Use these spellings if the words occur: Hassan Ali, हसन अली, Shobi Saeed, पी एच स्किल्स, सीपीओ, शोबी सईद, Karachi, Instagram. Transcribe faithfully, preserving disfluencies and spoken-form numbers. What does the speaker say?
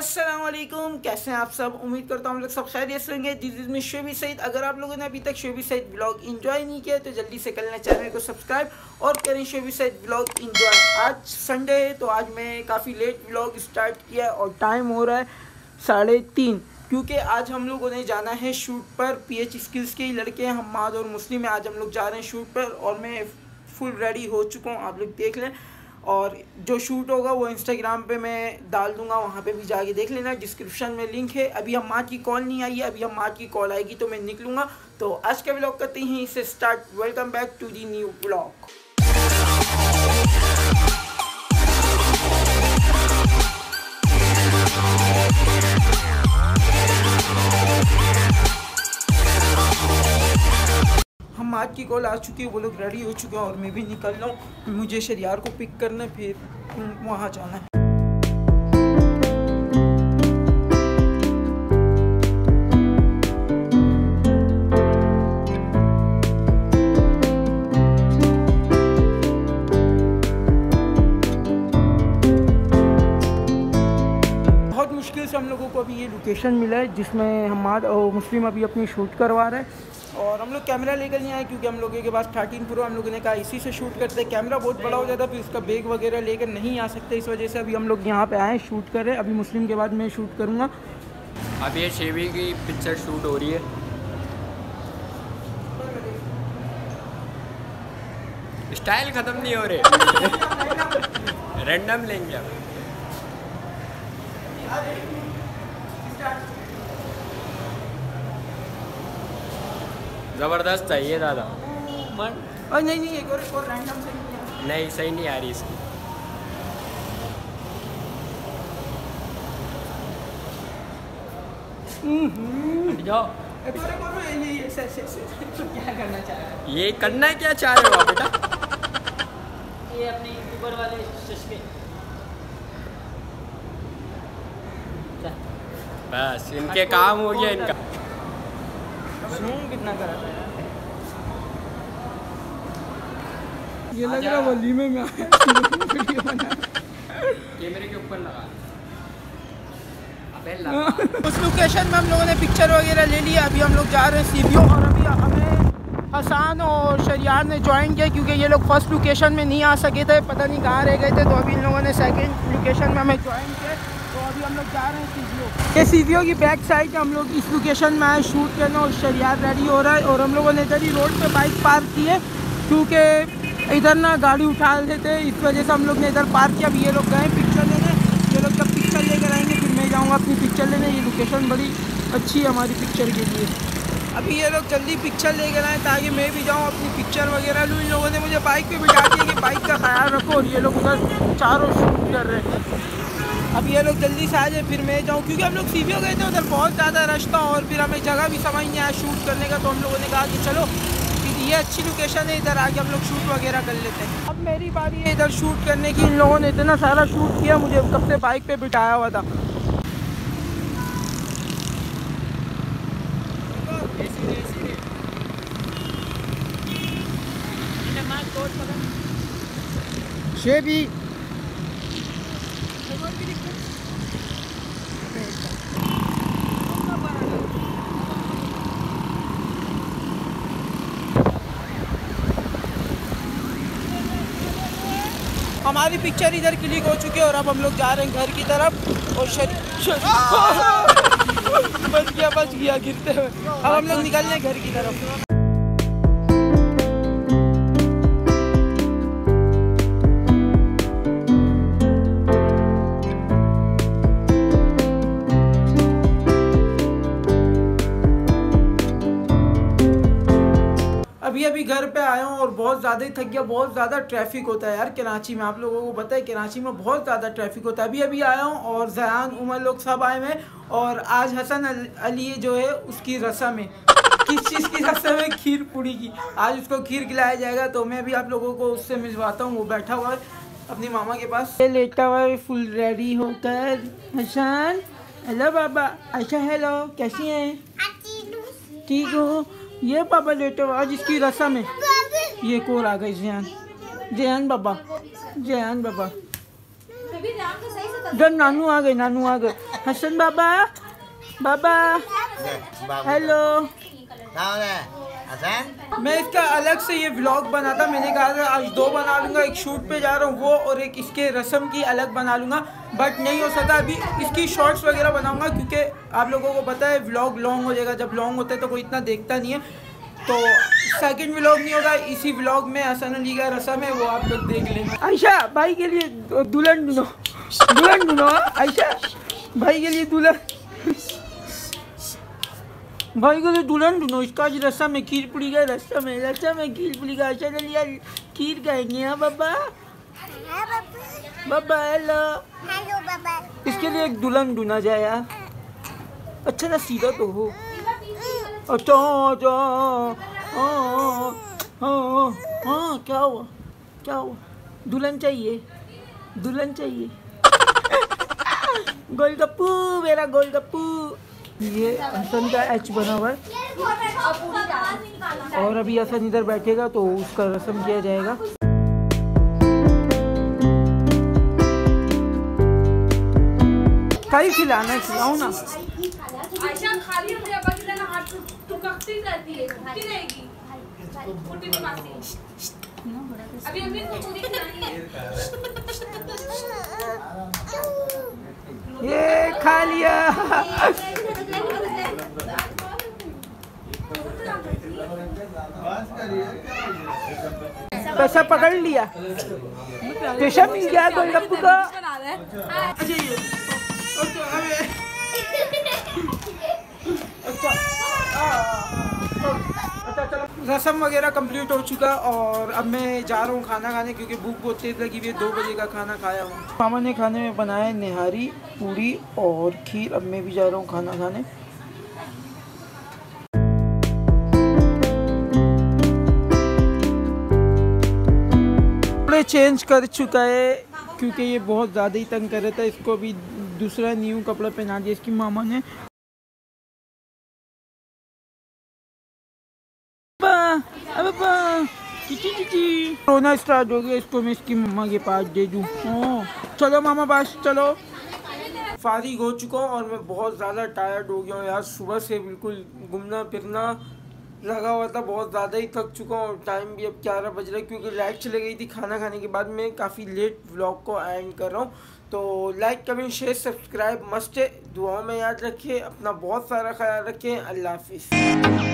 अस्सलाम वालेकुम, कैसे हैं आप सब। उम्मीद करता हूँ हम लोग सब खैरियत से होंगे। This is me शोबी सईद। अगर आप लोगों ने अभी तक शोबी सईद ब्लॉग एंजॉय नहीं किया तो जल्दी से कर लेना चैनल को सब्सक्राइब और करें शोबी सईद ब्लॉग एंजॉय। आज संडे है तो आज मैं काफ़ी लेट ब्लॉग स्टार्ट किया और टाइम हो रहा है साढ़े तीन, क्योंकि आज हम लोगों ने जाना है शूट पर। पी एच स्किल्स के ही लड़के हम माद और मुस्लिम में आज हम लोग जा रहे हैं शूट पर और मैं फुल रेडी हो चुका हूँ, आप लोग देख लें। और जो शूट होगा वो इंस्टाग्राम पे मैं डाल दूंगा, वहाँ पे भी जाके देख लेना, डिस्क्रिप्शन में लिंक है। अभी हम माँ की कॉल नहीं आई है, अभी हम माँ की कॉल आएगी तो मैं निकलूँगा। तो आज का व्लॉग करते हैं इसे start. Welcome back to the new vlog. आज की कॉल आ चुकी है, वो लोग रेडी हो चुके हैं और मैं भी निकल रहा हूँ। मुझे शरियार को पिक करना है, फिर वहाँ जाना है। बहुत मुश्किल से हम लोगों को अभी ये लोकेशन मिला है जिसमें हमाद और मुस्लिम अभी अपनी शूट करवा रहे हैं और हम लोग कैमरा लेकर नहीं आए क्योंकि हम लोगों के पास थर्टीन प्रो, हम लोगों ने कहा इसी से शूट करते हैं। कैमरा बहुत बड़ा हो जाता है, फिर उसका बैग वगैरह लेकर नहीं आ सकते, इस वजह से अभी हम लोग यहाँ पे आए शूट कर रहे हैं। अभी मुस्लिम के बाद मैं शूट करूँगा। अब ये शोबी की पिक्चर शूट हो रही है। स्टाइल ख़त्म नहीं हो रहे। रेंडम लेंगे आप। ज़बरदस्त है ये दादा। और नहीं नहीं एक और एक और रैंडम से नहीं सही नहीं आ रही इसकी। क्या करना चाह रहे हो? ये करना क्या चाह रहे हो आप बेटा? ये अपने ऊपर वाले चश्मे। बस इनके काम हो गया इनका। कितना कराता है ये, लग रहा है लीमे में आया। कैमरे के ऊपर लगा। अबे लगा। उस लोकेशन में हम लोगों ने पिक्चर वगैरह ले लिया। अभी हम लोग जा रहे हैं सीपीओ और अभी हमें हसन और शरियार ने ज्वाइन किया क्योंकि ये लोग फर्स्ट लोकेशन में नहीं आ सके थे, पता नहीं कहाँ रह गए थे, तो अभी इन लोगों ने सेकेंड लोकेशन में हमें ज्वाइन किया। तो अभी हम लोग जा रहे हैं सीपीओ। ये सीपीओ की बैक साइड है, हम लोग इस लोकेशन में आए शूट करना और शरियार रेडी हो रहा है। और हम लोगों ने इधर ही रोड पे बाइक पार्क की है क्योंकि इधर ना गाड़ी उठा लेते हैं, इस वजह से हम लोग ने इधर पार्क किया। अब ये लोग गए पिक्चर लेने, ये लोग जब पिक्चर लेकर आएंगे फिर मैं जाऊँगा अपनी पिक्चर लेने। ये लोकेशन बड़ी अच्छी है हमारी पिक्चर के लिए। अभी ये लोग जल्दी पिक्चर लेकर आएँ ताकि मैं भी जाऊँ अपनी पिक्चर वगैरह लूँ। इन लोगों ने मुझे बाइक पर बिठा दिया कि बाइक का ख्याल रखो और ये लोग उधर चारों शूट कर रहे हैं। अब ये लोग जल्दी से आ जाए फिर मैं जाऊँ क्योंकि हम लोग सीपीओ गए थे, उधर बहुत ज़्यादा रश था और फिर हमें जगह भी समझ नहीं आया शूट करने का। तो हम लोगों ने कहा कि चलो ये अच्छी लोकेशन है, इधर आके हम लोग शूट वगैरह कर लेते हैं। अब मेरी बारी है इधर शूट करने की। इन लोगों ने इतना सारा शूट किया, मुझे कब से बाइक पर बिठाया हुआ था। शोबी हमारी पिक्चर इधर क्लिक हो चुकी है और अब हम लोग जा रहे हैं घर की तरफ। और शरीर बच गया बच गया गिरते हुए। अब हम लोग निकल रहे हैं घर की तरफ। अभी अभी घर पे आया हूँ और बहुत ज़्यादा ही थक गया। बहुत ज़्यादा ट्रैफिक होता है यार कराची में, आप लोगों को पता है कराची में बहुत ज़्यादा ट्रैफिक होता है। अभी अभी आया हूँ और जयान उमर लोग सब आए हुए हैं और आज हसन अली जो है उसकी रस्म है। किस चीज़ की रस्म है? खीर पूरी की। आज उसको खीर खिलाया जाएगा तो मैं भी आप लोगों को उससे मिलवाता हूँ। वो बैठा हुआ है अपनी मामा के पास, लेटा हुआ है फुल रेडी होकर। हसन, हेलो बाबा। अच्छा हेलो, कैसी हैं? ठीक हो? ये पापा लेटे हुआ, आज इसकी रस्म है। ये कोर आ गई। जयान जयान बाबा जयान बाबा जब नानू आ गए नानू आ गए हसन बाबा बाबा हेलो। मैं इसका अलग से ये व्लॉग बना था, मैंने कहा था आज दो बना लूँगा, एक शूट पे जा रहा हूँ वो और एक इसके रस्म की अलग बना लूँगा, बट नहीं हो सका। अभी इसकी शॉर्ट्स वगैरह बनाऊँगा क्योंकि आप लोगों को पता है व्लॉग लॉन्ग हो जाएगा, जब लॉन्ग होता है तो कोई इतना देखता नहीं है, तो सेकंड व्लॉग नहीं होगा। इसी व्लॉग में हसन अली का रस्म है, वो आप लोग देख लेंगे। आयशा भाई के लिए दुल्हन ढूंढो, दुल्हन ढूंढो, आयशा भाई के लिए दुल्हन, भाई को दुल्हन ढूंढो। इसका आज रस्म में खीर पूरी का रस्म है, रस्म में खीर पूरी का। अच्छा चलिए खीर खाएंगे। हाँ बाबा, बाबा हेलो, इसके लिए एक दुल्हन ढूंढा जाए। अच्छा ना सीधा तो हो। अच्छा हाँ हाँ हाँ, क्या हुआ क्या हुआ? दुल्हन चाहिए, दुल्हन चाहिए। गोलगप्पू मेरा गोलगप्पू। ये हसन का एच बना हुआ है और अभी हसन इधर बैठेगा तो उसका रस्म किया जाएगा। कहीं खिलाना खिलाओ ना। ये खा लिया। पैसा पकड़ लिया, पैसा मिल गया गोलगप्पू का। रस्म वगैरह कंप्लीट हो चुका और अब मैं जा रहा हूँ खाना खाने, क्योंकि भूख बहुत तेज लगी हुई है। दो बजे का खाना खाया हूँ। मामा ने खाने में बनाया निहारी, पूरी और खीर। अब मैं भी जा रहा हूँ खाना खाने। कपड़े चेंज कर चुका है क्योंकि ये बहुत ज़्यादा ही तंग कर रहा था, इसको अभी दूसरा न्यू कपड़ा पहना दिया इसकी मामा ने। रोना स्टार्ट हो गया, इसको मैं इसकी मम्मा के पास दे दूँ। चलो मामा पास चलो। फारिग हो चुका और मैं बहुत ज़्यादा टायर्ड हो गया हूँ यार। सुबह से बिल्कुल घूमना फिरना लगा हुआ था, बहुत ज़्यादा ही थक चुका हूँ। टाइम भी अब ग्यारह बज रहा है क्योंकि लाइट चली गई थी खाना खाने के बाद। मैं काफ़ी लेट व्लॉग को एंड कर रहा हूँ, तो like comment share subscribe must है। दुआओं में याद रखिए, अपना बहुत सारा ख्याल रखें। अल्लाह हाफिज़।